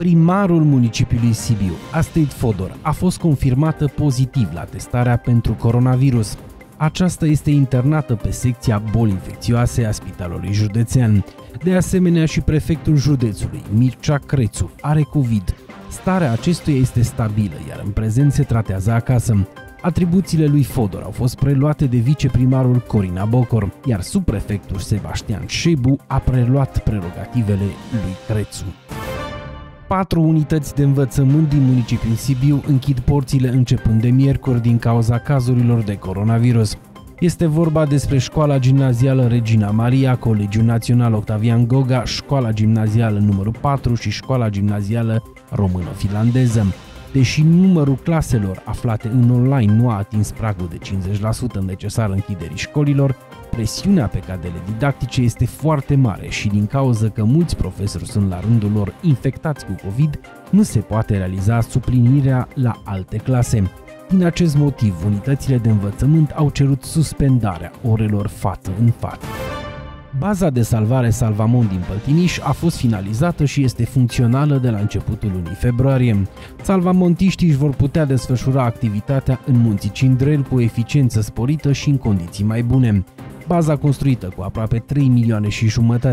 Primarul municipiului Sibiu, Astrid Fodor, a fost confirmată pozitiv la testarea pentru coronavirus. Aceasta este internată pe secția boli infecțioase a Spitalului Județean. De asemenea, și prefectul județului, Mircea Crețu, are COVID. Starea acestuia este stabilă, iar în prezent se tratează acasă. Atribuțiile lui Fodor au fost preluate de viceprimarul Corina Bocor, iar subprefectul Sebastian Șebu a preluat prerogativele lui Crețu. 4 unități de învățământ din municipiul Sibiu închid porțile începând de miercuri din cauza cazurilor de coronavirus. Este vorba despre Școala Gimnazială Regina Maria, Colegiul Național Octavian Goga, Școala Gimnazială numărul 4 și Școala Gimnazială Română-Finlandeză. Deși numărul claselor aflate în online nu a atins pragul de 50% necesar închiderii școlilor, presiunea pe cadrele didactice este foarte mare și din cauză că mulți profesori sunt la rândul lor infectați cu COVID, nu se poate realiza suplinirea la alte clase. Din acest motiv, unitățile de învățământ au cerut suspendarea orelor față în față. Baza de salvare Salvamont din Păltiniș a fost finalizată și este funcțională de la începutul lunii februarie. Salvamontiștii își vor putea desfășura activitatea în munții Cindrel cu eficiență sporită și în condiții mai bune. Baza construită cu aproape 3,5 milioane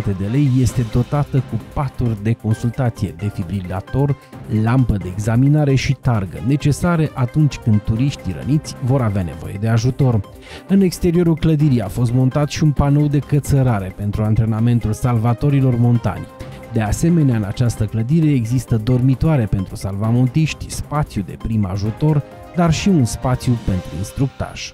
de lei este dotată cu paturi de consultație, defibrilator, lampă de examinare și targă necesare atunci când turiștii răniți vor avea nevoie de ajutor. În exteriorul clădirii a fost montat și un panou de cățărare pentru antrenamentul salvatorilor montani. De asemenea, în această clădire există dormitoare pentru salvamontiști, spațiu de prim ajutor, dar și un spațiu pentru instructaj.